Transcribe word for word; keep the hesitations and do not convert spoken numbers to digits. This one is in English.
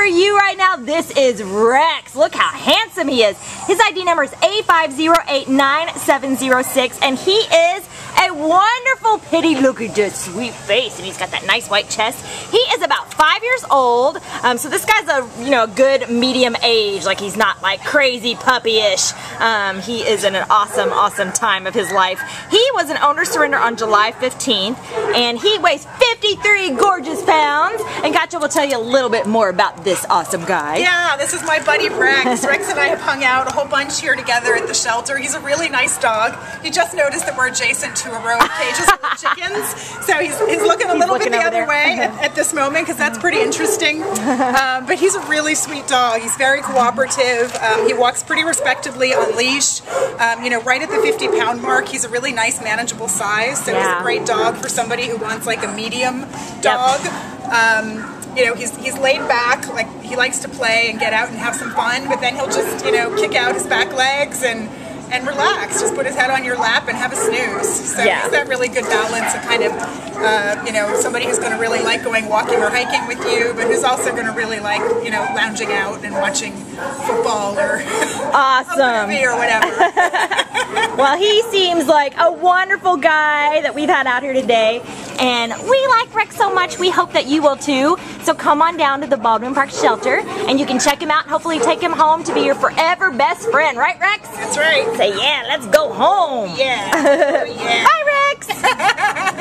for you right now, this is Rex. Look how handsome he is. His I D number is A five zero eight nine seven zero six, and he is a wonderful pity. Look at this sweet face, and he's got that nice white chest. He is about five years old, um, so this guy's a you know good medium age. Like, he's not like crazy puppy-ish. Um, he is in an awesome, awesome time of his life. He was an owner surrender on July fifteenth, and he weighs fifty-three gorgeous pounds. And Katja will tell you a little bit more about this awesome guy. Yeah, this is my buddy Rex. Rex and I have hung out a whole bunch here together at the shelter. He's a really nice dog. He just noticed that we're adjacent to a row of cages for chickens, so he's, he's looking a he's little looking bit the other there. way at, at this moment, because that's pretty interesting. Um, but he's a really sweet dog. He's very cooperative. Um, he walks pretty respectably on leash. Um, you know, right at the fifty pound mark, he's a really nice, manageable size. So yeah. He's a great dog for somebody who wants like a medium dog. Yep. Um, You know, he's, he's laid back, like he likes to play and get out and have some fun, but then he'll just, you know, kick out his back legs and, and relax. Just put his head on your lap and have a snooze. So yeah. He's that really good balance of kind of, uh, you know, somebody who's going to really like going walking or hiking with you, but who's also going to really like, you know, lounging out and watching football or awesome. a movie or whatever. Well, he seems like a wonderful guy that we've had out here today, and we like Rex so much, we hope that you will too. So come on down to the Baldwin Park shelter, and you can check him out and hopefully take him home to be your forever best friend. Right, Rex? That's right. Say, yeah, let's go home. Yeah. Oh, yeah. Bye, Rex.